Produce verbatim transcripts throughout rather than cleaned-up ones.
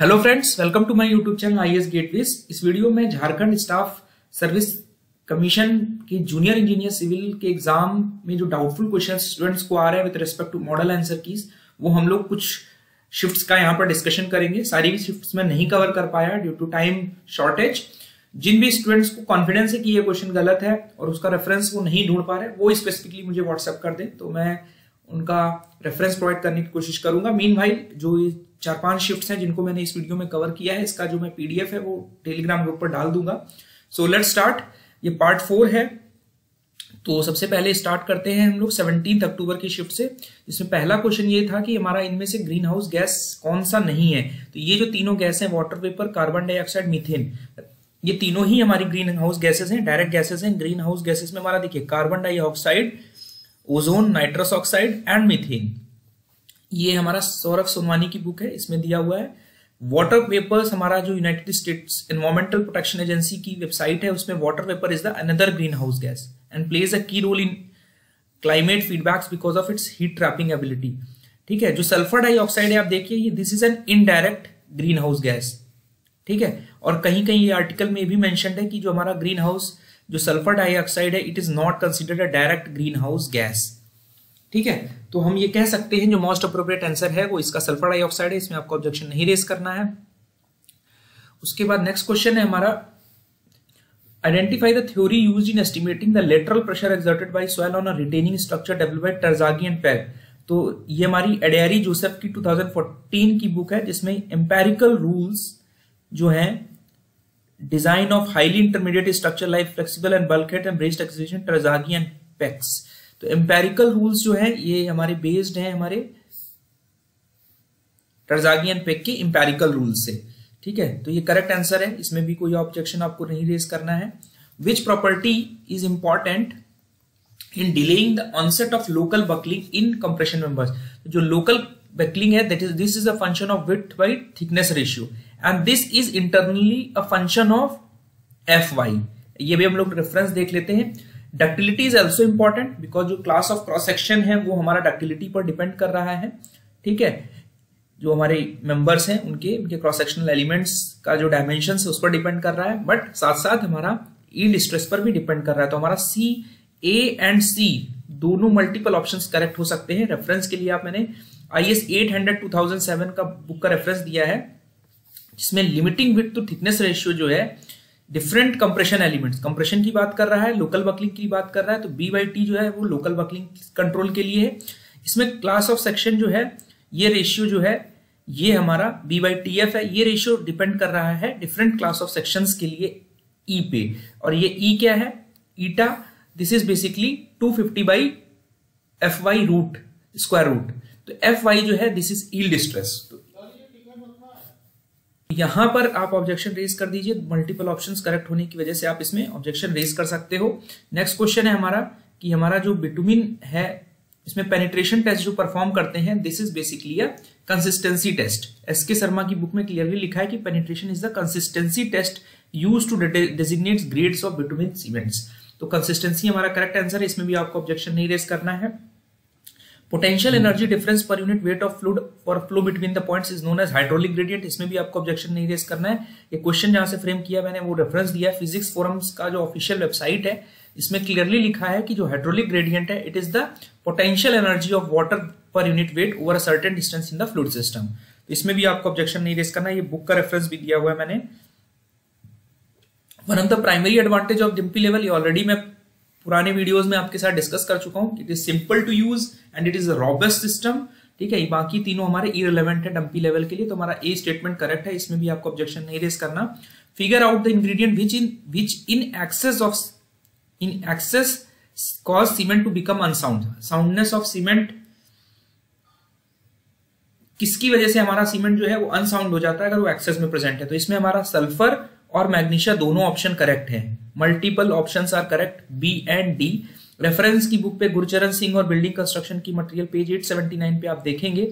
Hello friends, welcome to my YouTube channel IAS gateways. इस वीडियो में झारखंड स्टाफ सर्विस कमीशन की जूनियर इंजीनियर सिविल के एग्जाम में जो डाउटफुल क्वेश्चन स्टूडेंट्स को आ रहे हैं with respect to model answer keys, वो हम लोग कुछ शिफ्ट्स का यहाँ पर डिस्कशन करेंगे। सारी भी शिफ्ट्स में नहीं कवर कर पाया ड्यू टू टाइम शॉर्टेज। जिन भी स्टूडेंट्स को कॉन्फिडेंस है कि ये क्वेश्चन गलत है और उसका रेफरेंस वो नहीं ढूंढ पा रहे, वो स्पेसिफिकली मुझे व्हाट्सएप कर दें तो मैं उनका रेफरेंस प्रोवाइड करने की कोशिश करूंगा। मीन भाई जो चार पांच शिफ्ट्स हैं जिनको मैंने इस वीडियो में कवर किया है, इसका जो मैं पीडीएफ है वो टेलीग्राम ग्रुप पर डाल दूंगा। सो लेट्स स्टार्ट, ये पार्ट फोर है। तो सबसे पहले स्टार्ट करते हैं हम लोग सेवनटीन अक्टूबर की शिफ्ट से, जिसमें पहला क्वेश्चन ये था कि हमारा इनमें से ग्रीन हाउस गैस कौन सा नहीं है। तो ये जो तीनों गैस है, water vapour, carbon dioxide, methane, ये तीनों ही हमारी ग्रीन हाउस गैसेस हैं, डायरेक्ट गैसेस हैं। ग्रीन हाउस गैसेस में हमारा देखिए carbon dioxide, ozone, nitrous oxide and methane. ये हमारा सौरभ सोनवानी की बुक है, इसमें दिया हुआ है। वाटर वेपर्स हमारा जो United States environmental protection agency की वेबसाइट है, उसमें water vapour is the another green house gas and plays a key role in climate feedbacks because of its heat trapping ability. ठीक है, जो सल्फर डाइऑक्साइड है आप देखिए, ये this is an indirect green house gas. ठीक है, और कहीं कहीं ये आर्टिकल में भी मेंशन्ड है कि जो हमारा ग्रीन हाउस जो सल्फर डाइऑक्साइड है, it is not considered a direct green house gas. ठीक है, तो हम ये कह सकते हैं जो मोस्ट अप्रोप्रिएट आंसर है वो इसका सल्फर डाइऑक्साइड है, इसमें आपको ऑब्जेक्शन नहीं रेज करना है। उसके बाद नेक्स्ट क्वेश्चन है हमारा, identify the theory used in estimating the lateral pressure exerted by soil on a retaining structure developed by Terzaghi and Peck. तो ये हमारी एडेरी जोसेफ की टू थाउजेंड फोर्टीन की बुक है, जिसमें एम्पेरिकल रूल्स जो है design of highly intermediate structure like flexible and bulkhead and braced excavation Terzaghi and Peck's. तो एम्पेरिकल रूल्स जो है ये हमारे बेस्ड हैं हमारे टर्जागी एंड पेक के एम्पेरिकल रूल्स से। ठीक है, तो ये करेक्ट आंसर है, इसमें भी कोई ऑब्जेक्शन आपको नहीं रेज करना है। Which property is important in delaying the onset of local buckling in compression members. जो लोकल बकलिंग है that is this is a function of width by thickness ratio and this is internally a function of F Y. ये भी हम लोग reference देख लेते हैं। Ductility is also important because जो क्लास ऑफ क्रॉस सेक्शन है वो हमारा डक्टिलिटी पर डिपेंड कर रहा है। ठीक है, जो हमारे मेंबर्स हैं उनके उनके क्रॉस सेक्शनल एलिमेंट्स का जो डायमेंशन है उस पर डिपेंड कर रहा है, बट साथ साथ हमारा यील्ड स्ट्रेस पर भी डिपेंड कर रहा है। तो हमारा सी, ए एंड सी दोनों मल्टीपल ऑप्शंस करेक्ट हो सकते हैं। रेफरेंस के लिए आप मैंने I S eight hundred two thousand seven का बुक का रेफरेंस दिया है, जिसमें limiting width to thickness ratio जो है डिफरेंट कंप्रेशन एलिमेंट्स, कंप्रेशन की बात कर रहा है, लोकल बकलिंग की बात कर रहा है, तो बी बाई टी जो है वो लोकल बकलिंग कंट्रोल के लिए है। इसमें क्लास ऑफ सेक्शन जो है ये रेशियो जो है ये हमारा बी बाई टी एफ है, ये रेशियो डिपेंड कर रहा है डिफरेंट क्लास ऑफ सेक्शंस के लिए ई पे, और ये ई क्या है, eta. This is basically two fifty by F Y root square root. तो एफ वाई जो है दिस इज यील्ड स्ट्रेस। यहां पर आप ऑब्जेक्शन रेज कर दीजिए, मल्टीपल ऑप्शंस करेक्ट होने की वजह से आप इसमें ऑब्जेक्शन रेज कर सकते हो। नेक्स्ट क्वेश्चन है हमारा कि हमारा जो बिटुमिन है इसमें पेनिट्रेशन टेस्ट जो परफॉर्म करते हैं this is basically a consistency test. S K Sharma की बुक में क्लियरली लिखा है कि penetration is the consistency test use to designate grades of bitumen cements. तो कंसिस्टेंसी हमारा करेक्ट आंसर है, इसमें भी आपको ऑब्जेक्शन नहीं रेज करना है। Potential energy difference per unit weight of fluid और flow between the points is known as hydraulic gradient, इसमें भी आपको ऑब्जेक्शन नहीं रेज करना है। ये क्वेश्चन जहां से फ्रेम किया मैंने वो रेफरेंस दिया है, फिजिक्स फोरम्स का जो ऑफिशियल वेबसाइट है इसमें क्लियरली लिखा है कि जो हाइड्रोलिक ग्रेडियंट है it is the potential energy of water per unit weight over a certain distance in the fluid system. तो इसमें भी आपको ऑब्जेक्शन नहीं रेज करना है, ये बुक का रेफरेंस भी दिया हुआ है मैंने। One of the primary advantage of dumpy level, ये ऑलरेडी मैं पुराने वीडियोस में आपके साथ डिस्कस कर चुका हूं। It is simple to use and it is a robust system. ठीक है, बाकी तीनों हमारे इररिलेवेंट है डम्पी लेवल के लिए, तो हमारा ए स्टेटमेंट करेक्ट है, इसमें भी आपको ऑब्जेक्शन नहीं रेज करना। Figure out the ingredient which in which in excess of in excess cause cement to become unsound. Soundness of cement किसकी वजह से हमारा सीमेंट जो है वो अनसाउंड हो जाता है अगर वो एक्सेस में प्रेजेंट है। तो इसमें हमारा सल्फर और मैग्नीशिया दोनों ऑप्शन करेक्ट हैं। Multiple options are correct, B and D. Reference की बुक पे गुरुचरण सिंह और बिल्डिंग कंस्ट्रक्शन की मटेरियल पेज आठ सौ उन्यासी पे आप देखेंगे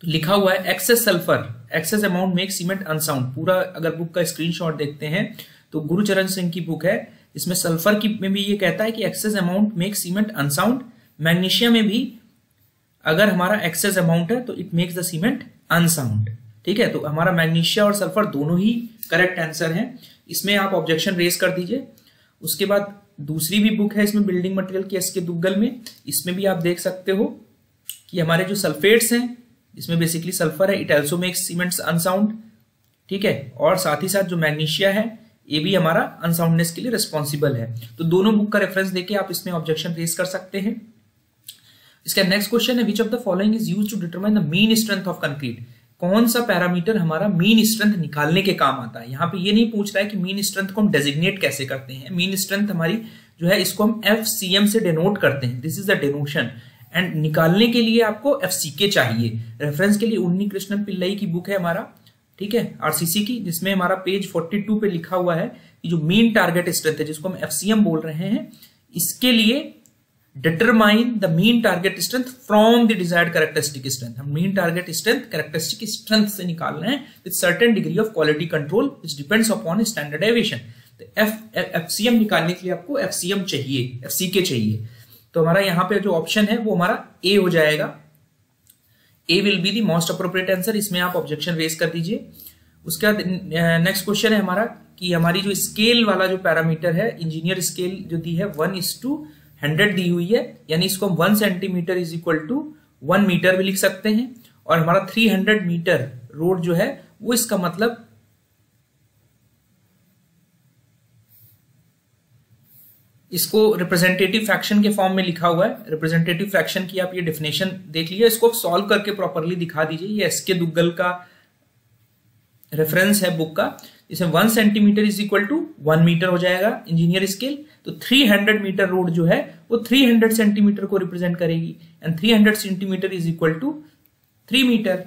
तो लिखा हुआ है excess sulphur excess amount make cement unsound. पूरा अगर बुक का स्क्रीनशॉट देखते हैं तो गुरुचरण सिंह की बुक है, इसमें सल्फर की में भी ये कहता है कि excess amount make cement unsound. Magnesia में भी अगर हमारा एक्सेस अमाउंट है तो it makes the cement unsound. ठीक है, तो हमारा मैग्नीशिया और सल्फर दोनों ही करेक्ट आंसर है। इसमें आप ऑब्जेक्शन रेज कर दीजिए। उसके बाद दूसरी भी बुक है इसमें बिल्डिंग मटेरियल की, एस के दुग्गल में, इसमें भी आप देख सकते हो कि हमारे जो सल्फेट्स हैं इसमें बेसिकली सल्फर है, it also makes cements unsound, ठीक है, और साथ ही साथ जो मैग्नीशिया है ये भी हमारा अनसाउंडनेस के लिए रिस्पॉन्सिबल है। तो दोनों बुक का रेफरेंस देके आप इसमें ऑब्जेक्शन रेज कर सकते हैं। इसका नेक्स्ट क्वेश्चन है which of the following is used to determine the mean strength of concrete. कौन सा पैरामीटर हमारा मीन स्ट्रेंथ निकालने के काम आता है। यहाँ पे ये नहीं पूछ रहा है कि मीन स्ट्रेंथ को हम डेजिग्नेट कैसे करते हैं। मीन स्ट्रेंथ हमारी जो है इसको हम एफ सी एम से डिनोट करते हैं, this is the denotation, and निकालने के लिए आपको एफ सी के चाहिए। रेफरेंस के लिए उन्नी कृष्णन पिल्लई की बुक है हमारा, ठीक है, आरसीसी की, जिसमें हमारा पेज बयालीस पे लिखा हुआ है कि जो मीन टारगेट स्ट्रेंथ है जिसको हम एफसीएम बोल रहे हैं, इसके लिए determine the mean target strength from the desired characteristic strength. हम mean target strength characteristic strength से निकाल रहे हैं with certain degree of quality control which depends upon standard deviation. तो एफ एफसीएम निकालने के लिए आपको एफसीएम चाहिए, एफसीके चाहिए। तो हमारा यहाँ पे जो ऑप्शन है वो हमारा ए हो जाएगा। A will be the most appropriate answer। इसमें आप ऑब्जेक्शन रेज कर दीजिए। उसके बाद नेक्स्ट क्वेश्चन है हमारा कि हमारी जो स्केल वाला जो पैरामीटर है, इंजीनियर स्केल जो दी है वन इज टू हंड्रेड दी हुई है, यानी इसको हम one centimetre is equal to one metre भी लिख सकते हैं, और हमारा थ्री हंड्रेड मीटर रोड जो है वो इसका मतलब इसको रिप्रेजेंटेटिव फ्रैक्शन के फॉर्म में लिखा हुआ है। रिप्रेजेंटेटिव फ्रैक्शन की आप ये डेफिनेशन देख लीजिए, इसको आप सॉल्व करके प्रॉपरली दिखा दीजिए। ये एस के दुग्गल का रेफरेंस है बुक का, इसमें one centimetre is equal to one metre हो जाएगा इंजीनियर स्केल। तो थ्री हंड्रेड मीटर रोड जो है वो थ्री हंड्रेड सेंटीमीटर को रिप्रेजेंट करेगी, and three hundred centimetre is equal to three metre,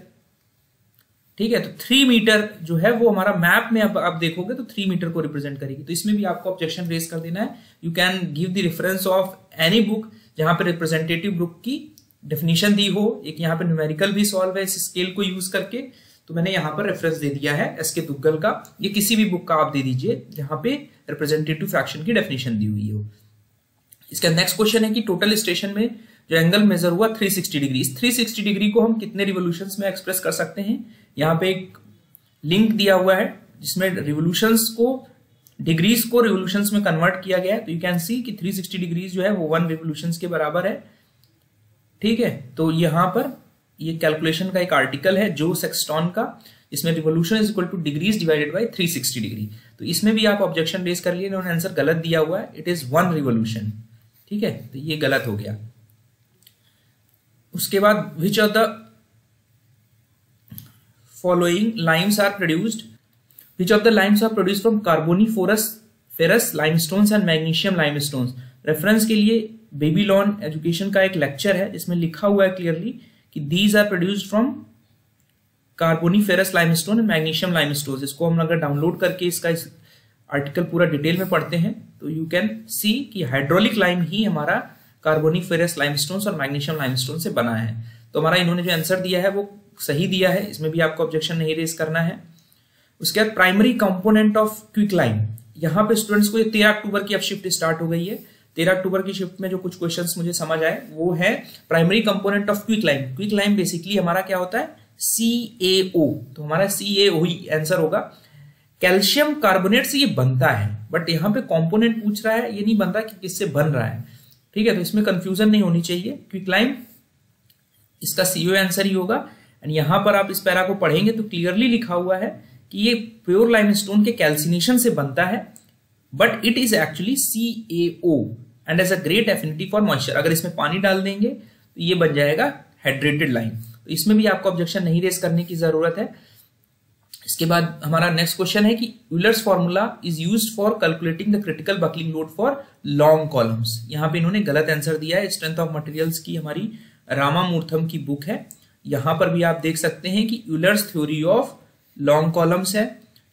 ठीक है। तो थ्री मीटर जो है वो हमारा मैप में अब आप देखोगे तो थ्री मीटर को रिप्रेजेंट करेगी। तो इसमें भी आपको ऑब्जेक्शन रेज कर देना है। You can give the reference of any book जहां पे रिप्रेजेंटेटिव ग्रुप की डेफिनेशन दी हो। एक यहाँ पे न्यूमेरिकल भी सॉल्व है इस स्केल को यूज करके, तो मैंने यहाँ पर रेफरेंस दे दिया है एस के दुग्गल का। ये किसी भी बुक का आप दे दीजिए जहां पे रिप्रेजेंटेटिव फ्रैक्शन की डेफिनेशन दी हुई हो। इसका नेक्स्ट क्वेश्चन है कि टोटल स्टेशन में जो एंगल मेजर हुआ थ्री सिक्सटी डिग्री, इस थ्री सिक्सटी डिग्री को हम कितने रिवोल्यूशंस में एक्सप्रेस कर सकते हैं। यहाँ पे एक लिंक दिया हुआ है जिसमें रिवोल्यूशंस को, डिग्रीज को रिवोल्यूशंस में कन्वर्ट किया गया है। तो यू कैन सी कि थ्री सिक्सटी डिग्रीज जो है वो वन रिवोल्यूशंस के बराबर है, ठीक है। तो यहाँ पर ये कैलकुलेशन का एक आर्टिकल है जो सेक्सटॉन का, इसमें revolution is equal to degrees divided by three sixty degree. तो इसमें भी आप ऑब्जेक्शन रेज कर लिए, इन्होंने आंसर गलत दिया हुआ है, इट इज वन रिवोल्यूशन, ठीक है, तो ये गलत हो गया। उसके बाद which of the following limes are produced, which of the limes are produced from carboniferous ferrous limestones and magnesium limestones. Reference के लिए बेबीलोन एजुकेशन का एक लेक्चर है जिसमें लिखा हुआ है क्लियरली कि these are produced from carboniferous limestone and magnesium limestones. इसको हम अगर डाउनलोड करके इसका इस आर्टिकल पूरा डिटेल में पढ़ते हैं तो यू कैन सी कि हाइड्रोलिक लाइम ही हमारा कार्बोनिफेरस लाइमस्टोन्स और मैग्नीशियम लाइमस्टोन से बना है। तो हमारा इन्होंने जो आंसर दिया है वो सही दिया है, इसमें भी आपको ऑब्जेक्शन नहीं रेज करना है। उसके बाद primary component of quick lime, यहाँ पे स्टूडेंट्स को ये तेरह अक्टूबर की अब शिफ्ट स्टार्ट हो गई है। तेरह अक्टूबर की शिफ्ट में जो कुछ क्वेश्चंस मुझे समझ आए वो है primary component of quick lime. Quick lime basically हमारा क्या होता है, सी ए ओ, तो हमारा सी ए ओ ही आंसर होगा। कैल्शियम कार्बोनेट से ये बनता है, बट यहाँ पे कॉम्पोनेंट पूछ रहा है, ये नहीं बन रहा कि किससे बन रहा है, ठीक है, तो इसमें कंफ्यूजन नहीं होनी चाहिए। क्विक लाइम इसका सीओ आंसर ही होगा। एंड यहाँ पर आप इस पैरा को पढ़ेंगे तो क्लियरली लिखा हुआ है कि ये प्योर लाइमस्टोन के कैल्सिनेशन से बनता है, but it is actually CAO and has a great affinity for moisture. अगर इसमें पानी डाल देंगे तो ये बन जाएगा हाइड्रेटेड लाइम। तो इसमें भी आपको ऑब्जेक्शन नहीं रेज करने की जरूरत है। इसके बाद हमारा नेक्स्ट क्वेश्चन है कि Euler's formula is used for calculating the critical buckling load for long columns. यहाँ पे इन्होंने गलत आंसर दिया है। स्ट्रेंथ ऑफ मटेरियल्स की हमारी रामा मूर्थम की बुक है, यहाँ पर भी आप देख सकते हैं कि Euler's theory of long columns है,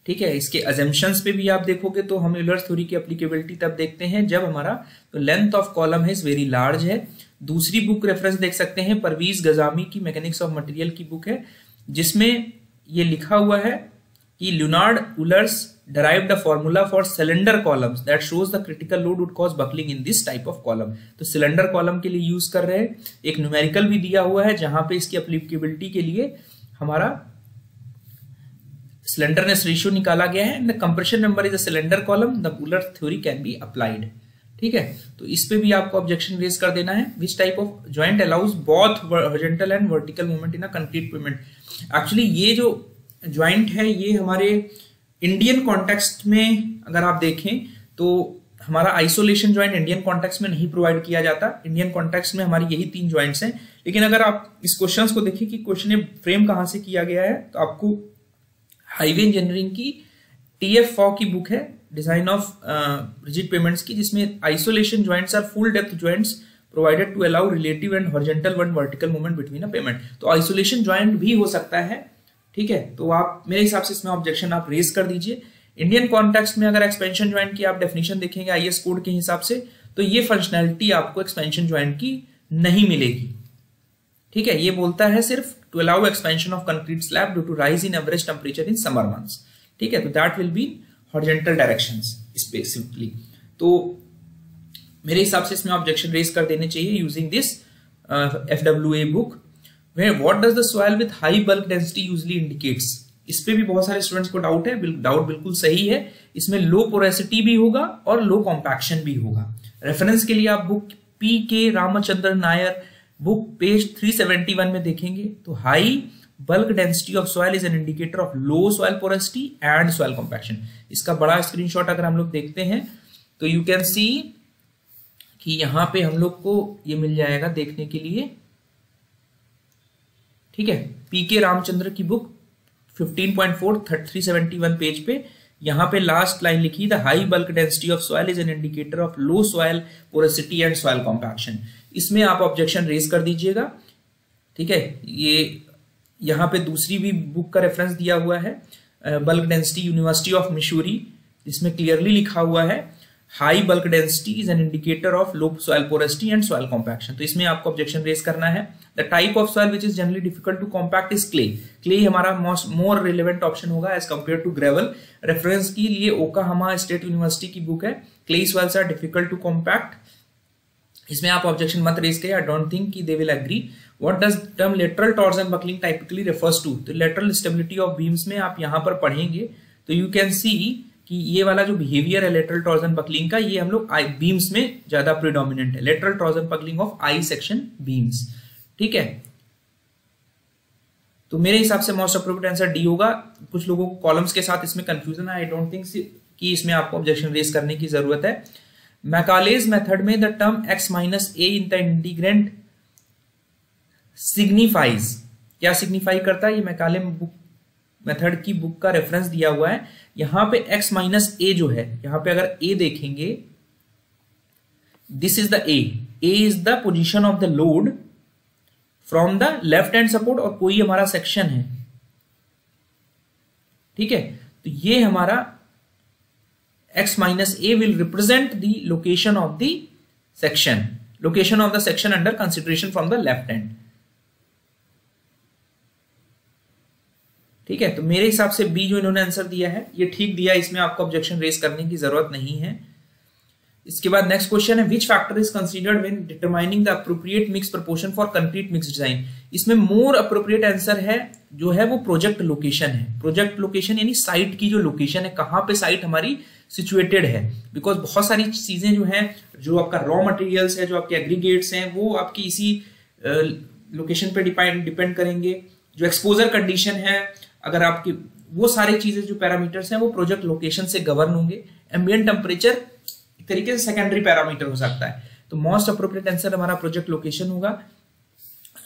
ठीक है। इसके अजम्पशंस पे भी आप देखोगे तो हम यूलर्स थ्योरी की एप्लीकेबिलिटी तब देखते हैं जब हमारा तो लेंथ ऑफ कॉलम है इज वेरी लार्ज है। दूसरी बुक रेफरेंस देख सकते हैं परवीज गजामी की मैकेनिक्स ऑफ मटेरियल की बुक है, जिसमें ये लिखा हुआ है कि Leonard Euler's derived a formula for cylinder columns that shows the critical load would cause buckling in this type of column. तो सिलेंडर कॉलम के लिए यूज कर रहे हैं। एक न्यूमेरिकल भी दिया हुआ है जहां पे इसकी एप्लीकेबिलिटी के लिए हमारा स्लेंडरनेस रेशियो निकाला गया है and the compression number is the cylinder column the Euler theory can be applied. ठीक है, तो इस पे भी आपको ऑब्जेक्शन रेज कर देना है। Which type of joint allows both horizontal and vertical movement in a concrete pavement. Actually ये जो ज्वाइंट है ये हमारे इंडियन कॉन्टेक्स्ट में अगर आप देखें तो हमारा आइसोलेशन ज्वाइंट इंडियन कॉन्टेक्स्ट में नहीं प्रोवाइड किया जाता। इंडियन कॉन्टेक्स्ट में हमारी यही तीन ज्वाइंट्स हैं। लेकिन अगर आप इस क्वेश्चन को देखें कि क्वेश्चन फ्रेम कहाँ से किया गया है तो आपको हाईवे इंजीनियरिंग की टी एफ फॉ की बुक है डिजाइन ऑफ रिजिड पेमेंट्स की, जिसमें isolation joints are full depth joints provided to allow relative and horizontal and vertical movement between a pavement. तो आइसोलेशन ज्वाइंट भी हो सकता है। ठीक है, तो आप मेरे हिसाब से इसमें ऑब्जेक्शन आप रेज कर दीजिए। इंडियन कॉन्टेक्स्ट में अगर एक्सपेंशन ज्वाइंट की आप डेफिनेशन देखेंगे आईएस कोड के हिसाब से तो ये फंक्शनैलिटी आपको एक्सपेंशन ज्वाइंट की नहीं मिलेगी। ठीक है, ये बोलता है सिर्फ to allow expansion of concrete slab due to rise in average temperature in summer months. ठीक है, तो that will be horizontal directions specifically. तो मेरे हिसाब से इसमें ऑब्जेक्शन रेज कर देने चाहिए using this F W A book. What does the soil with high bulk density usually indicates. इस पे भी बहुत सारे स्टूडेंट्स को डाउट है, डाउट बिल्कुल सही है। इसमें लो पोरेसिटी भी होगा और लो कॉम्पैक्शन भी होगा। रेफरेंस के लिए आप book P K. Ramachandra Nair book page तीन सौ इकहत्तर में देखेंगे तो high bulk density of soil is an indicator of low soil porosity and soil compaction. इसका बड़ा स्क्रीनशॉट अगर हम लोग देखते हैं तो यू कैन सी कि यहां पे हम लोग को ये मिल जाएगा देखने के लिए। ठीक है, पीके रामचंद्र की बुक पंद्रह पॉइंट चार तीन सौ इकहत्तर पेज पे यहां पे लास्ट लाइन लिखी the high bulk density of soil is an indicator of low soil porosity and soil compaction. इसमें आप ऑब्जेक्शन रेज कर दीजिएगा। ठीक है, ये यहाँ पे दूसरी भी बुक का रेफरेंस दिया हुआ है bulk density university of Missouri, इसमें क्लियरली लिखा हुआ है high bulk density is an indicator of low soil porosity and soil compaction. तो इसमें आपको ऑब्जेक्शन रेज करना है। The type of soil which is generally difficult to compact is clay. Clay हमारा मोस्ट मोर रिलेवेंट ऑप्शन होगा as compare to gravel. Reference के लिए Oklahoma state university की बुक है clay soils are difficult to compact. इसमें आप objection मत raise करें। आई डोंट थिंक कि they will agree. What does term lateral torsion buckling typically refers to? तो lateral stability of beams में आप यहाँ पर पढ़ेंगे तो you can see कि ये वाला जो behavior है lateral torsion buckling का ये हम लोग beams में ज्यादा predominant है। Lateral torsion buckling of I section beams। ठीक है, तो मेरे हिसाब से मोस्ट appropriate आंसर डी होगा। कुछ लोगों को columns के साथ इसमें confusion है। आई डोंट थिंक कि इसमें आपको objection raise करने की जरूरत है। मैकालेज मेथड में the term x minus a in the integrand signifies क्या सिग्निफाई करता है, ये मैकाले बुक मेथड की बुक का रेफरेंस दिया हुआ है। यहां पे x माइनस ए जो है, यहां पे अगर a देखेंगे this is the a, a is the position of the load from the left hand support और कोई हमारा सेक्शन है। ठीक है, तो ये हमारा x minus a will represent the location of the section location of the section under consideration from the left hand. ठीक है, तो मेरे हिसाब से बी जो इन्होंने आंसर दिया है ये ठीक दिया, इसमें आपको ऑब्जेक्शन रेज करने की जरूरत नहीं है। इसके बाद नेक्स्ट क्वेश्चन है which factor is considered when determining the appropriate mix proportion for concrete mix design. इसमें मोर एप्रोप्रिएट आंसर है जो है वो प्रोजेक्ट लोकेशन है। प्रोजेक्ट लोकेशन यानी साइट की जो लोकेशन है, कहाँ पे साइट हमारी सिचुएटेड है, बिकॉज बहुत सारी चीजें जो है, जो आपका रॉ मटेरियल्स है, जो आपके एग्रीगेट्स हैं, वो आपकी इसी लोकेशन पे डिपेंड डिपेंड करेंगे। जो एक्सपोजर कंडीशन है, अगर आपकी वो सारी चीजें जो पैरामीटर्स हैं वो प्रोजेक्ट लोकेशन से गवर्न होंगे। एम्बिएंट टेम्परेचर एक तरीके से सेकेंडरी पैरामीटर हो सकता है। तो मोस्ट अप्रोप्रिएट आंसर हमारा प्रोजेक्ट लोकेशन होगा।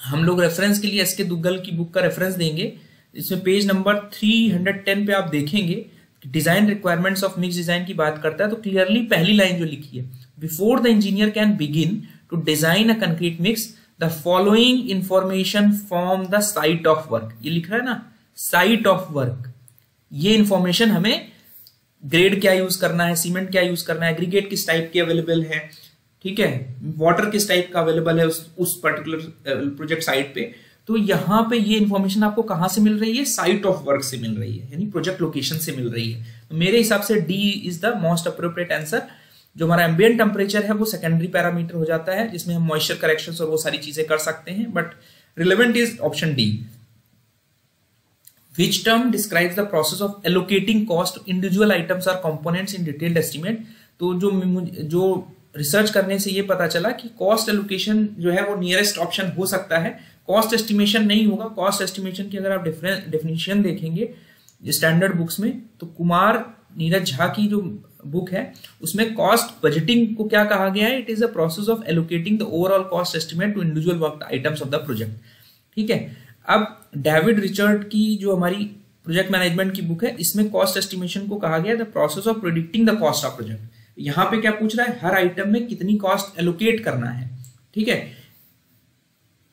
हम लोग रेफरेंस के लिए एसके दुग्गल की बुक का रेफरेंस देंगे। इसमें पेज नंबर तीन सौ दस पे आप देखेंगे design requirements of mix design की बात करता है तो क्लियरली पहली लाइन जो लिखी है before the engineer can begin to design a concrete mix the following information from the site of work. ये लिख रहा है ना, साइट ऑफ वर्क। ये इंफॉर्मेशन हमें ग्रेड क्या यूज करना है, सीमेंट क्या यूज करना है, एग्रीगेट किस टाइप के अवेलेबल है, ठीक है, वाटर किस टाइप का अवेलेबल है उस उस पर्टिकुलर प्रोजेक्ट साइट पे। तो यहाँ पे ये इन्फॉर्मेशन आपको कहाँ से मिल रही है, साइट ऑफ वर्क से मिल रही है, यानी प्रोजेक्ट लोकेशन से मिल रही है। तो मेरे हिसाब से D is the most appropriate answer. जो हमारा एम्बिएंट टेम्परेचर है वो सेकेंडरी पैरामीटर हो जाता है, जिसमें हम मॉइस्चर करेक्शन और वो सारी चीजें कर सकते हैं, but relevant is option D. Which term describes the process of allocating cost to individual items or components in detailed estimate? तो जो जो रिसर्च करने से ये पता चला कि कॉस्ट एलोकेशन जो है वो नियरेस्ट ऑप्शन हो सकता है, कॉस्ट एस्टिमेशन नहीं होगा। कॉस्ट एस्टिमेशन की अगर आप डिफरेंट डेफिनेशन देखेंगे स्टैंडर्ड बुक्स में, तो कुमार नीरज झा की जो बुक है उसमें कॉस्ट बजटिंग को क्या कहा गया है, it is a process of allocating the overall cost estimate to individual work items of the project. ठीक है, अब डेविड रिचर्ड की जो हमारी प्रोजेक्ट मैनेजमेंट की बुक है इसमें कॉस्ट एस्टिमेशन को कहा गया the process of predicting the cost of project. यहाँ पे क्या पूछ रहा है, हर आइटम में कितनी कॉस्ट एलोकेट करना है। ठीक है,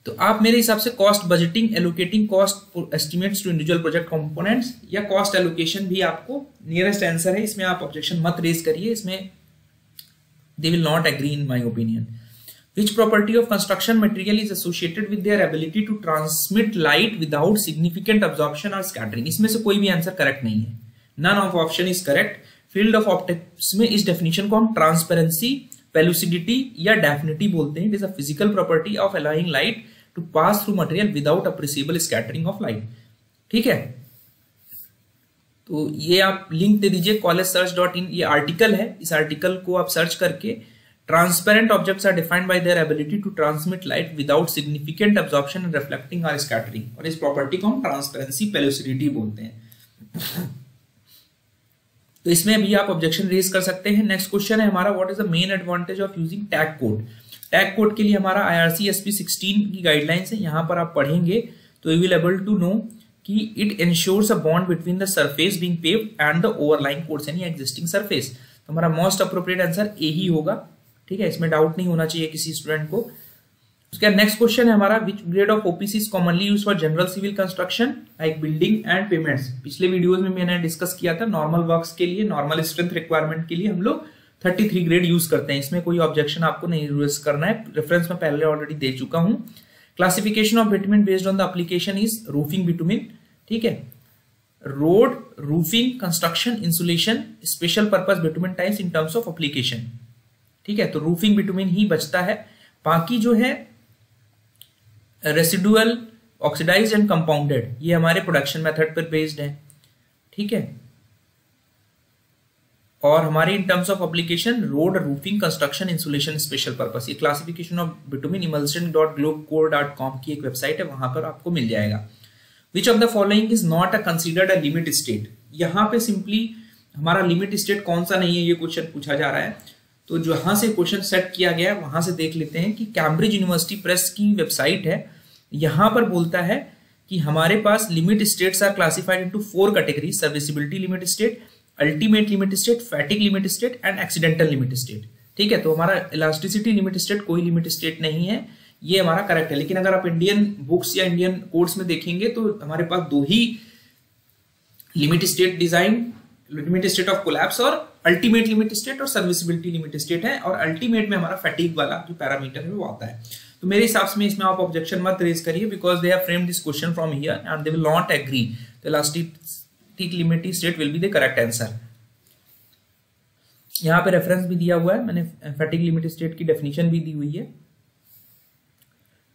तो आप मेरे हिसाब से cost budgeting, allocating cost estimates to individual project components या कॉस्ट एलोकेशन भी आपको नियरेस्ट आंसर है। इसमें आप ऑब्जेक्शन मत रेज करिए, इसमें they will not agree in my opinion. Which property of construction material is associated with their ability to transmit light without significant absorption or scattering? इसमें से कोई भी आंसर करेक्ट नहीं है, none of option is correct। Field of optics में इस definition को हम ट्रांसपेरेंसी, पेलुसिडिटी या डेफिनिटी बोलते हैं। It is a physical property of allowing light to pass through material without appreciable scattering of light. ठीक है, तो ये आप लिंक दे दीजिए कॉलेज सर्च डॉट इन, ये आर्टिकल है, इस आर्टिकल को आप सर्च करके transparent objects are defined by their ability to transmit light without significant absorption and reflecting और स्कैटरिंग, और इस प्रॉपर्टी को हम ट्रांसपेरेंसी, पेलुसिडिटी बोलते हैं। तो इसमें भी आप ऑब्जेक्शन रेज कर सकते हैं। नेक्स्ट क्वेश्चन है हमारा, what is the main advantage of using tack coat. Tack coat के लिए हमारा आईआरसी एसपी सिक्सटीन की गाइडलाइंस है, यहाँ पर आप पढ़ेंगे तो you will able to know कि it ensures a bond between the surface being paved and the overlying course यानी एग्जिस्टिंग सरफेस। तो हमारा मोस्ट अप्रोप्रिएट आंसर ए ही होगा। ठीक है, इसमें डाउट नहीं होना चाहिए किसी स्टूडेंट को। उसके नेक्स्ट क्वेश्चन है हमारा, which grade of OPC is commonly use for general civil construction like building and pavements. पिछले वीडियोस में मैंने डिस्कस किया था नॉर्मल वर्क्स के लिए, नॉर्मल स्ट्रेंथ रिक्वायरमेंट के लिए हम लोग तैंतीस ग्रेड यूज करते हैं। इसमें कोई ऑब्जेक्शन आपको नहीं रेज करना है, रेफरेंस में पहले ऑलरेडी दे चुका हूँ। Classification of bitumen based on the application is roofing bitumen. ठीक है, road, roofing, construction, insulation, special purpose bitumen types in terms of application. ठीक है, तो रूफिंग बिटुमिन ही बचता है, बाकी जो है रेसिडुअल, ऑक्सीडाइज एंड कंपाउंडेड ये हमारे प्रोडक्शन मेथड पर बेस्ड है। ठीक है, और हमारे in terms of application road, roofing, construction, insulation, special purpose, ये classification of bitumen emulsion dot globe core dot com की एक वेबसाइट है, वहां पर आपको मिल जाएगा। Which of the following is not a considered a limit state. यहाँ पे सिंपली हमारा लिमिट स्टेट कौन सा नहीं है ये क्वेश्चन पूछा जा रहा है, तो जहां से क्वेश्चन सेट किया गया है वहां से देख लेते हैं कि कैम्ब्रिज यूनिवर्सिटी प्रेस की वेबसाइट है, यहां पर बोलता है कि हमारे पास limit states are classified into four category, serviceability limit state, ultimate limit state, fatigue limit state and accidental limit state. ठीक है, तो हमारा इलास्टिसिटी लिमिट स्टेट कोई लिमिट स्टेट नहीं है, ये हमारा करेक्ट है। लेकिन अगर आप इंडियन बुक्स या इंडियन कोड्स में देखेंगे तो हमारे पास दो ही limit state design, limit state of collapse और अल्टीमेट लिमिट स्टेट और सर्विसिबिलिटी लिमिट स्टेट है, और अल्टीमेट में हमारा फैटिग वाला जो पैरामीटर है वो आता है। तो मेरे हिसाब से इसमें आप ऑब्जेक्शन मत रेज करिए because they have framed this question from here and they will not agree. तो elastic limit state will be the correct answer. यहाँ पे रेफरेंस भी दिया हुआ है, मैंने फैटिग लिमिट स्टेट की डेफिनेशन भी दी हुई है।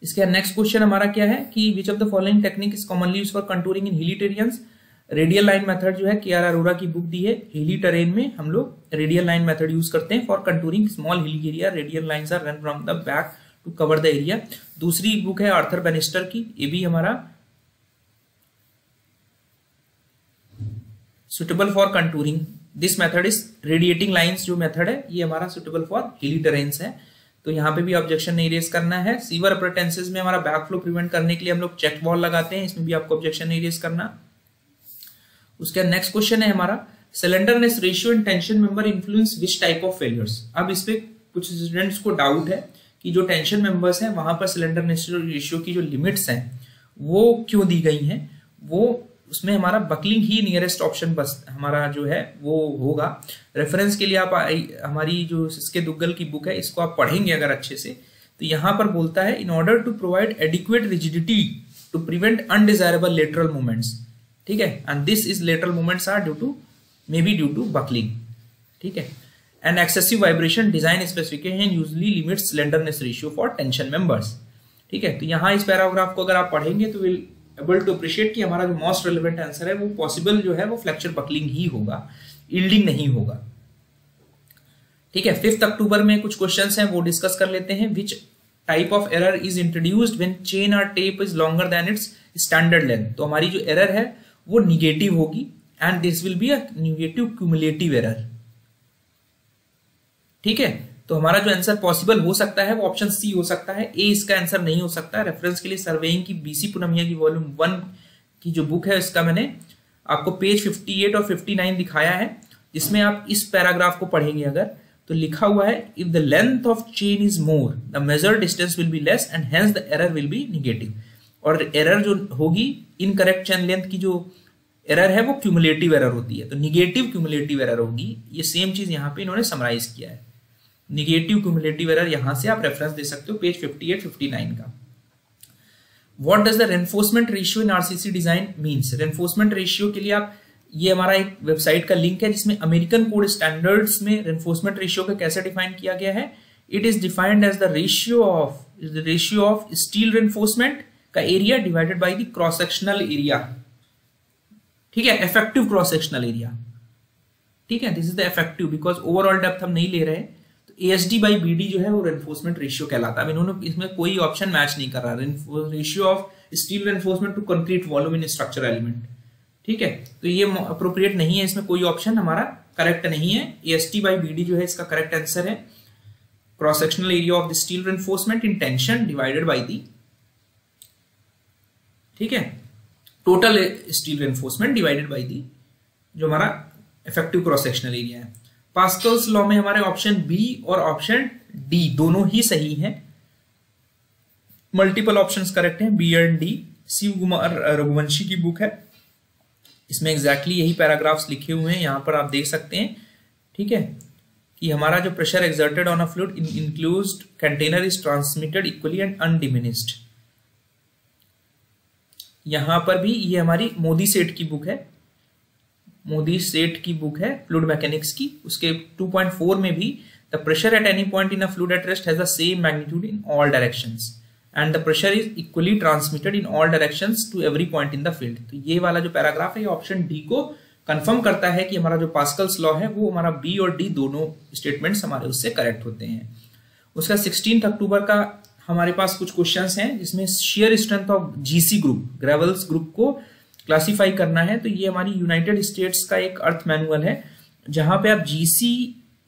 इसके नेक्स्ट क्वेश्चन हमारा क्या है कि which of the following technique is commonly use for contouring in hilly terrains. Radial line method जो है के आर अरोरा की बुक दी है, हिली टेरेन में हम लोग रेडियल लाइन मेथड यूज करते हैं for contouring small hilly area. Radial lines are run from the back to cover the area. दूसरी बुक है आर्थर बेनिस्टर की, ये भी हमारा suitable for contouring. This method is radiating lines जो method है ये हमारा सुटेबल फॉर हिली टेरेन्स है, तो यहाँ पे भी ऑब्जेक्शन नहीं रेज करना है। सीवर अपरेटेंसेज में हमारा बैकफ्लो प्रिवेंट करने के लिए हम लोग चेक वॉल लगाते हैं, इसमें भी आपको ऑब्जेक्शन नहीं रेज करना। उसका नेक्स्ट क्वेश्चन है हमारा slenderness ratio and tension member influence which type of failures. अब इस पे कुछ स्टूडेंट्स को डाउट है कि जो टेंशन मेंबर्स हैं वहां पर सिलेंडरनेस रेशियो की जो लिमिट्स हैं वो क्यों दी गई हैं, वो उसमें हमारा बकलिंग ही नियरेस्ट ऑप्शन बस हमारा जो है वो होगा। रेफरेंस के लिए आप हमारी जो एसके दुग्गल की बुक है इसको आप पढ़ेंगे अगर अच्छे से, तो यहाँ पर बोलता है in order to provide adequate rigidity to prevent undesirable lateral movements. ठीक है, and this is lateral movements are due to may be due to buckling. ठीक है, and excessive vibration design specification usually limits slenderness ratio for tension members. ठीक है, तो यहाँ इस paragraph को अगर आप पढ़ेंगे तो विल एबल टू अप्रिशिएट कि हमारा जो मोस्ट रेलिवेंट आंसर है वो पॉसिबल जो है वो फ्लेक्चर बकलिंग ही होगा, यील्डिंग नहीं होगा। ठीक है, फिफ्थ अक्टूबर में कुछ क्वेश्चंस हैं वो डिस्कस कर लेते हैं। Which type of error is introduced when chain और tape is longer than its standard length. तो हमारी जो एरर है वो निगेटिव होगी and this will be a negative cumulative error. ठीक है, तो हमारा जो आंसर पॉसिबल हो सकता है वो ऑप्शन सी हो सकता है, ए इसका आंसर नहीं हो सकता। रेफरेंस के लिए सर्वेइंग की बीसी पुनमिया की वॉल्यूम वन की जो बुक है इसका मैंने आपको पेज अट्ठावन और उनसठ दिखाया है, जिसमें आप इस पैराग्राफ को पढ़ेंगे अगर तो लिखा हुआ है if the length of chain is more the major distance will be less and hence the error will be negative. और एरर जो होगी इनकरेक्ट चेन लेंथ की जो एरर है वो क्यूमुलेटिव एरर होती है, तो निगेटिव क्यूमुलेटिव एरर होगी। ये सेम चीज यहाँ पे इन्होंने समराइज किया है, निगेटिव क्यूमुलेटिव एरर यहाँ से आप रेफरेंस दे सकते हो पेज अट्ठावन उनसठ का। What does the reinforcement ratio in RCC design means. Reinforcement ratio के लिए आप ये हमारा एक वेबसाइट का लिंक है जिसमें अमेरिकन कोड स्टैंडर्ड्स में रेनफोर्समेंट रेशियो को कैसे डिफाइन किया गया है। It is defined as the ratio of ratio of steel reinforcement का area divided by the cross sectional area. ठीक है, इफेक्टिव क्रॉस सेक्शनल एरिया। ठीक है, this is the effective because overall depth हम नहीं ले रहे हैं। एएसडी बाई बीडी जो है वो रेनफोर्समेंट रेशियो कहलाता है। अब इन्होंने इसमें कोई ऑप्शन मैच नहीं कर रहा, ratio of steel reinforcement to concrete volume in structure element. ठीक है, तो ये अप्रोप्रिएट नहीं है, इसमें कोई ऑप्शन हमारा करेक्ट नहीं है। एएसडी बाई बीडी जो है इसका करेक्ट आंसर है cross sectional area of the steel reinforcement in tension divided by दी, ठीक है, total steel reinforcement divided by दी जो हमारा इफेक्टिव क्रॉस सेक्शनल एरिया है। पास्कल्स लॉ में हमारे ऑप्शन बी और ऑप्शन डी दोनों ही सही हैं, मल्टीपल ऑप्शंस करेक्ट हैं B and D. Shiv Kumar Raghuvanshi की बुक है, इसमें एग्जैक्टली यही पैराग्राफ्स लिखे हुए हैं, यहाँ पर आप देख सकते हैं। ठीक है, कि हमारा जो pressure exerted on a fluid in enclosed container is transmitted equally and undiminished. यहाँ पर भी ये हमारी मोदी सेठ की बुक है, मोदी सेठ की बुक है फ्लूइड मैकेनिक्स की, उसके टू पॉइंट फोर में भी the pressure at any point in a fluid at rest has the same magnitude in all directions and the pressure is equally transmitted in all directions to every point in the field. तो ये वाला जो paragraph है ये option D को confirm करता है कि हमारा जो पास्कल्स लॉ है वो हमारा बी और डी दोनों स्टेटमेंट्स हमारे उससे करेक्ट होते हैं। उसका सिक्सटीन अक्टूबर का हमारे पास कुछ क्वेश्चन हैं जिसमें shear strength of GC group gravels group को क्लासीफाई करना है। तो ये हमारी यूनाइटेड स्टेट्स का एक अर्थ मैनुअल है जहां पे आप जीसी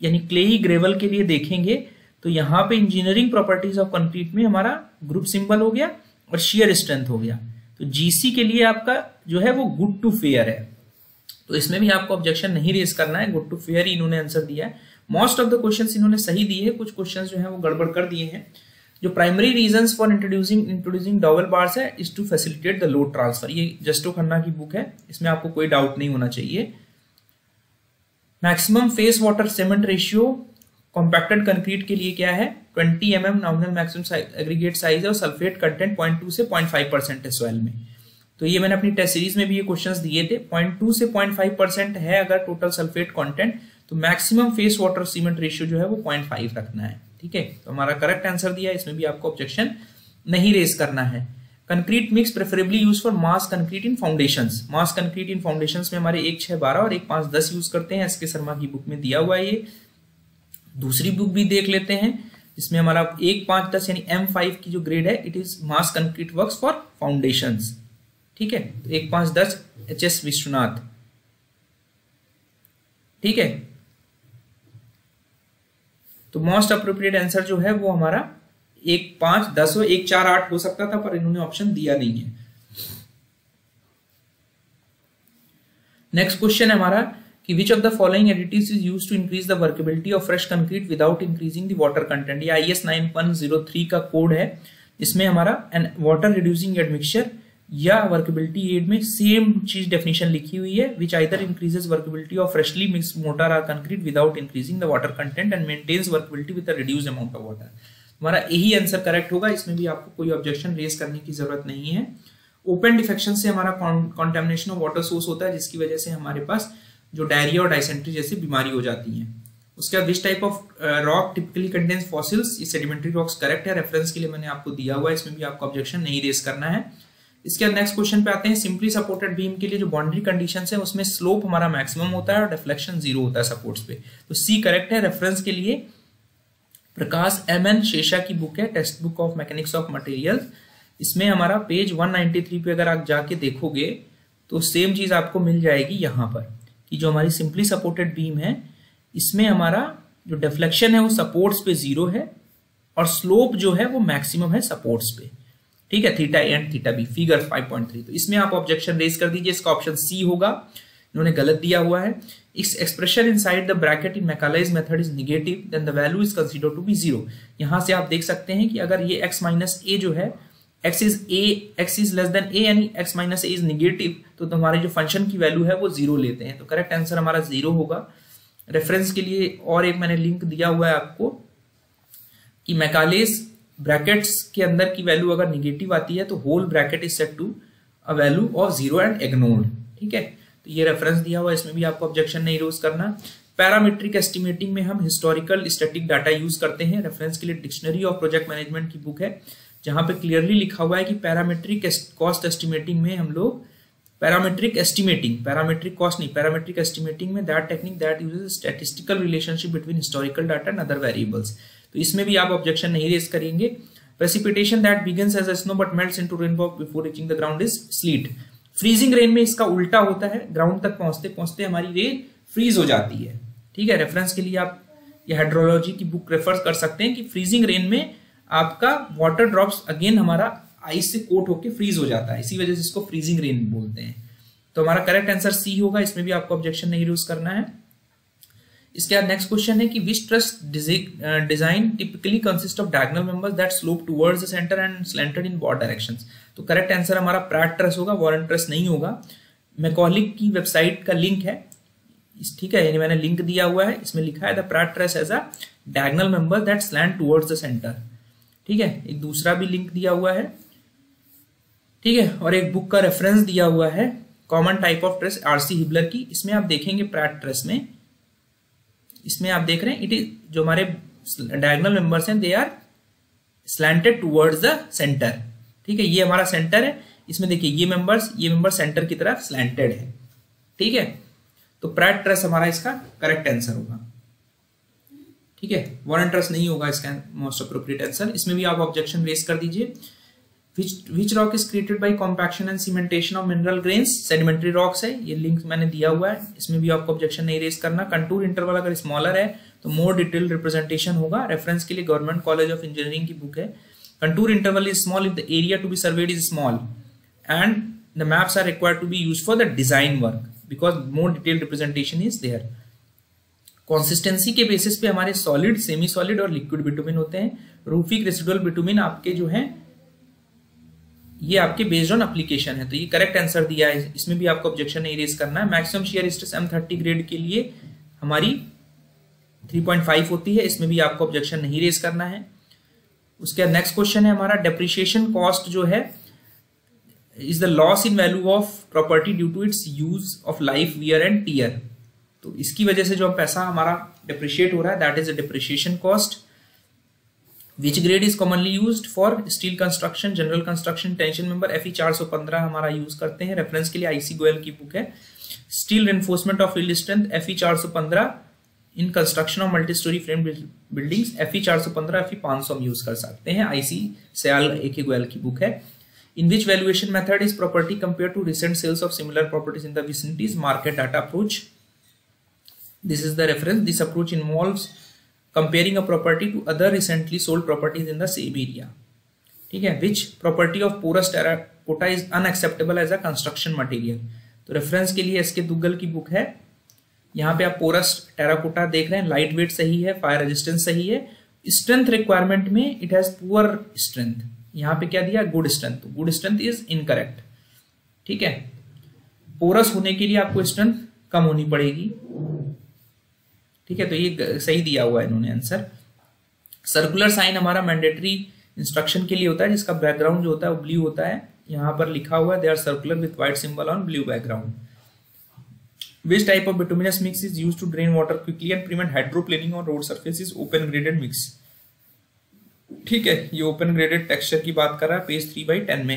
यानी क्लेई ग्रेवल के लिए देखेंगे तो यहाँ पे इंजीनियरिंग प्रॉपर्टीज ऑफ कंक्रीट में हमारा ग्रुप सिंबल हो गया और शियर स्ट्रेंथ हो गया। तो जीसी के लिए आपका जो है वो गुड टू फेयर है, तो इसमें भी आपको ऑब्जेक्शन नहीं रेज करना है, गुड टू फेयर ही इन्होंने आंसर दिया है। मोस्ट ऑफ द क्वेश्चंस इन्होंने सही दिए हैं, कुछ क्वेश्चंस जो है वो गड़बड़ कर दिए हैं। जो primary reasons for introducing introducing double bars है is to facilitate the load transfer. ये जस्टो खन्ना की बुक है, इसमें आपको कोई डाउट नहीं होना चाहिए। Maximum free water cement ratio compacted concrete के लिए क्या है twenty M M nominal maximum aggregate size है और सल्फेट कंटेंट पॉइंट टू से पॉइंट फाइव परसेंट है सॉइल में। तो ये मैंने अपनी टेस्ट सीरीज में भी ये क्वेश्चन दिए थे, पॉइंट टू से पॉइंट फाइव परसेंट है अगर टोटल सल्फेट कॉन्टेंट तो maximum free water cement ratio जो है वो पॉइंट फाइव रखना है। ठीक है, तो हमारा करेक्ट आंसर दिया है, इसमें भी आपको ऑब्जेक्शन नहीं रेज करना है। Concrete mix preferably use for mass concrete in foundations. Mass concrete in foundations में हमारे एक छह बारह और एक पांच दस यूज करते हैं, एसके शर्मा की बुक में दिया हुआ है। ये दूसरी बुक भी देख लेते हैं इसमें हमारा एक पांच दस यानी एम फाइव की जो ग्रेड है it is mass concrete works for foundations. ठीक है, तो एक पांच दस एच एस विश्वनाथ। ठीक है, तो मोस्ट अप्रोप्रिएट आंसर जो है वो हमारा एक पांच दस और एक चार आठ हो सकता था, पर इन्होंने ऑप्शन दिया नहीं है। नेक्स्ट क्वेश्चन है हमारा कि which of the following additives is used to increase the workability of fresh concrete without increasing the water content. ये IS nine one zero three का कोड है, इसमें हमारा एन वाटर रिड्यूसिंग एडमिक्सचर या workability aid में same चीज definition लिखी हुई है which either increases workability of freshly mix mortar और concrete without increasing the water content and maintains workability with a reduced amount of water. हमारा यही answer correct होगा, इसमें भी आपको कोई ऑब्जेक्शन रेज करने की जरूरत नहीं है। ओपन डिफेक्शन से हमारा कॉन्टेमिनेशन ऑफ वाटर सोर्स होता है जिसकी वजह से हमारे पास जो डायरिया और डायसेंट्री जैसी बीमारी हो जाती है। उसके बाद which type of rock typically contains fossils, sedimentary rocks correct है, रेफरेंस के लिए मैंने आपको दिया हुआ है, इसमें भी आपको ऑब्जेक्शन नहीं रेज करना है। इसके बाद नेक्स्ट क्वेश्चन पे आते हैं, सिंपली सपोर्टेड बीम के लिए जो बाउंड्री कंडीशंस है उसमें स्लोप हमारा मैक्सिमम होता है और डिफ्लेक्शन जीरो होता है सपोर्ट्स पे, तो सी करेक्ट है। रेफरेंस के लिए प्रकाश एम एन शेषा की बुक है, text book of mechanics of materials, इसमें हमारा पेज एक सौ तिरानवे पे अगर आप जाके देखोगे तो सेम चीज आपको मिल जाएगी यहाँ पर, कि जो हमारी सिंपली सपोर्टेड बीम है इसमें हमारा जो डिफ्लेक्शन है वो सपोर्ट्स पे जीरो है और स्लोप जो है वो मैक्सिमम है सपोर्ट्स पे, ठीक है, theta A and theta B, figure five point three. तो इसमें आप ऑब्जेक्शन रेज कर दीजिए, इसका ऑप्शन सी होगा, इन्होंने गलत दिया हुआ है। इस expression inside the bracket in Macaulay's method is negative then the value is considered to be zero. यहाँ से आप देख सकते हैं कि अगर ये x माइनस ए जो है, x is a, x is less than a यानी x minus a is negative, तो तुम्हारे जो फंक्शन की वैल्यू है वो जीरो लेते हैं, तो करेक्ट आंसर हमारा जीरो होगा। रेफरेंस के लिए और एक मैंने लिंक दिया हुआ है आपको कि मैकलेज ब्रैकेट्स के अंदर की वैल्यू अगर निगेटिव आती है तो whole bracket is set to a value of zero and ignored, ठीक है, तो ये रेफरेंस दिया हुआ है, इसमें भी आपको ऑब्जेक्शन नहीं रेज करना। पैरामीट्रिक एस्टिमेटिंग में हम हिस्टोरिकल स्टैटिक डाटा यूज करते हैं। रेफरेंस के लिए डिक्शनरी ऑफ प्रोजेक्ट मैनेजमेंट की बुक है, जहां पे क्लियरली लिखा हुआ है कि पैरामीट्रिक कॉस्ट एस्टिमेटिंग में हम लोग पैरामीट्रिक एस्टिमेटिंग पैरामीट्रिक कॉस्ट नहीं पैरामीट्रिक एस्टिमेटिंग में that technique that uses statistical relationship between historical data and other variables, तो इसमें भी आप ऑब्जेक्शन नहीं रेज करेंगे। Precipitation that begins as snow but melts into rainfall before reaching the ground is sleet. Freezing rain में इसका उल्टा होता है, ग्राउंड तक पहुंचते पहुंचते हमारी रेन फ्रीज हो जाती है, ठीक है। रेफरेंस के लिए आप ये हाइड्रोलॉजी की बुक रेफर कर सकते हैं कि फ्रीजिंग रेन में आपका वाटर ड्रॉप्स अगेन हमारा आइस से कोट होकर फ्रीज हो जाता है, इसी वजह से इसको फ्रीजिंग रेन बोलते हैं, तो हमारा करेक्ट आंसर सी होगा, इसमें भी आपको ऑब्जेक्शन नहीं रेज करना है। इसके बाद नेक्स्ट क्वेश्चन है कि which truss design typically consist of diagonal members that slope towards the centre and slanted in both directions, तो करेक्ट आंसर हमारा प्राट ट्रस होगा, वॉरेन ट्रस नहीं होगा। मैकॉलिक की वेबसाइट का लिंक है, ठीक है, यानी मैंने लिंक दिया हुआ है, इसमें लिखा है the Pratt truss as a diagonal member that slant towards the centre, ठीक है। एक दूसरा भी लिंक दिया हुआ है, ठीक है, और एक बुक का रेफरेंस दिया हुआ है common type of truss RC Hibbeler की, इसमें आप देखेंगे प्राट ट्रस में इसमें आप देख रहे हैं इट इज जो हमारे डायगोनल मेंबर्स हैं they are slanted towards the centre, ठीक है, ये हमारा सेंटर है, इसमें देखिए ये मेंबर्स ये मेंबर्स सेंटर की तरफ स्लैंटेड है, ठीक है, तो प्राट ट्रस हमारा इसका करेक्ट आंसर होगा, ठीक है, वॉरेन ट्रस नहीं होगा इसका मोस्ट अप्रोप्रिएट आंसर, इसमें भी आप ऑब्जेक्शन रेज कर दीजिए। Which which rock is created by compaction and cementation of mineral grains, sedimentary rocks है, ये लिंक मैंने दिया हुआ है, इसमें भी आपको ऑब्जेक्शन नहीं रेज करना। कंटूर इंटरवल अगर स्मॉलर है तो मोर डिटेल रिप्रेजेंटेशन होगा। रेफरेंस के लिए गवर्नमेंट कॉलेज ऑफ इंजीनियरिंग की बुक है। Contour interval is small if the area to be surveyed is small and the maps are required to be use for the design work because more detail representation is there. Consistency के basis पे हमारे solid, semi solid और liquid bitumen होते हैं। रूफिक residual bitumen आपके जो है ये आपके बेस्ड ऑन एप्लीकेशन है, तो ये करेक्ट आंसर दिया है, इसमें भी आपको ऑब्जेक्शन नहीं रेज करना है। Maximum shear stress M thirty grade के लिए हमारी थ्री पॉइंट फाइव होती है, इसमें भी आपको ऑब्जेक्शन नहीं रेज करना है। उसके बाद नेक्स्ट क्वेश्चन है हमारा डेप्रिसिएशन कॉस्ट जो है is the loss in value of property due to its use of life wear and tear, तो इसकी वजह से जो पैसा हमारा डेप्रिशिएट हो रहा है that is a depreciation cost. Which grade is commonly used for steel construction, general construction, tension member? F E चार सौ पंद्रह हमारा यूज करते हैं। रेफरेंस के लिए आईसी गोयल की बुक है। Steel reinforcement of field strength F E चार सौ पंद्रह in construction of multi storey frame buildings F E चार सौ पंद्रह, एफ ई पाँच सौ हम यूज कर सकते हैं। आईसी सयाल ए के गोयल की बुक है। In which valuation method is property compare to recent sales of similar properties in the vicinities market data approach, this is the reference. This approach involves comparing a property to other recently sold properties in the same area, ठीक है। Which property of porous terracotta is unacceptable as a construction material? तो reference के लिए S के दुग्गल की book है। यहाँ पे आप पोरस टेराकोटा देख रहे हैं, लाइट वेट सही है, फायर रेजिस्टेंस सही है। स्ट्रेंथ रिक्वायरमेंट में इट हैज पुअर स्ट्रेंथ, यहाँ पे क्या दिया गुड स्ट्रेंथ, तो गुड स्ट्रेंथ इज इनकरेक्ट, ठीक है। पोरस होने के लिए आपको स्ट्रेंथ कम होनी पड़ेगी, ठीक है, तो ये सही दिया हुआ है इन्होंने आंसर। सर्कुलर साइन हमारा मैंडेटरी इंस्ट्रक्शन के लिए होता है जिसका बैकग्राउंड जो होता है वो ब्लू होता है, यहाँ पर लिखा हुआ है they are circular with white symbol on blue background. Which type of bituminous mix is used to drain water quickly and prevent hydroplaning on road surface is open graded mix, ठीक है, ये ओपन ग्रेडेड टेक्सचर की बात कर रहा है page three by ten में।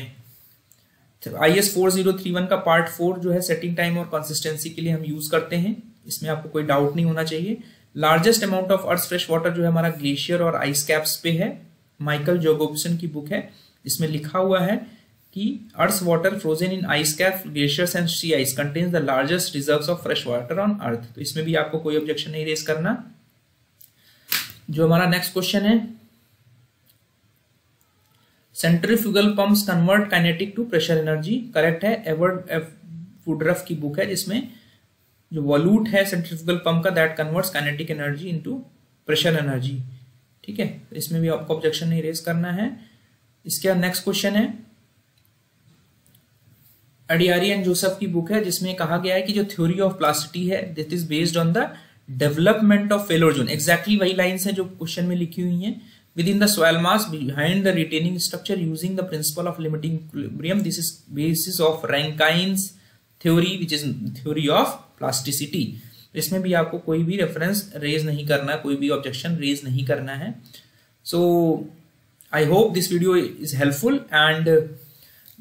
I S four zero three one का पार्ट फोर जो है सेटिंग टाइम और कंसिस्टेंसी के लिए हम यूज करते हैं, इसमें आपको कोई डाउट नहीं होना चाहिए। Largest amount of earth fresh water जो है हमारा ग्लेशियर और आइस कैप्स पे है, माइकल जोगोबसन की बुक है, इसमें लिखा हुआ है कि earth water frozen in ice cap glaciers and sea ice contains the largest reserves of fresh water on earth. तो इसमें भी आपको कोई ऑब्जेक्शन नहीं रेज करना। जो हमारा नेक्स्ट क्वेश्चन है, centrifugal pumps convert kinetic to pressure energy, correct है, एडवर्ड वुडरफ की बुक है, जिसमें जो वॉल्यूट है सेंट्रीफ्यूगल पंप का that converts kinetic energy into pressure energy, ठीक है, इसमें भी आपको ऑब्जेक्शन नहीं रेज करना है। इसके नेक्स्ट क्वेश्चन है अडियारी एंड जोसेफ की बुक है, जिसमें कहा गया है कि जो थ्योरी ऑफ प्लास्टिसिटी है this is based on the development of फेलोजोन, एक्जैक्टली वही लाइन्स हैं जो क्वेश्चन में लिखी हुई हैं, within the soil mass behind the retaining structure using the principle of limiting equilibrium, this is basis of Rankine's theory which is theory of plasticity। इसमें भी आपको कोई भी रेफरेंस रेज नहीं करना, कोई भी ऑब्जेक्शन रेज नहीं करना है। So I hope this video is helpful, and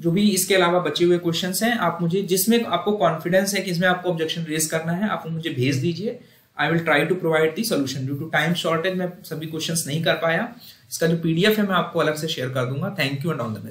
जो भी इसके अलावा बचे हुए क्वेश्चंस हैं आप मुझे, जिसमें आपको कॉन्फिडेंस है कि इसमें आपको ऑब्जेक्शन रेज करना है, आप मुझे भेज दीजिए, I will try to provide the solution. Due to time shortage मैं सभी क्वेश्चंस नहीं कर पाया, इसका जो पीडीएफ है मैं आपको अलग से शेयर कर दूंगा। Thank you and all the best.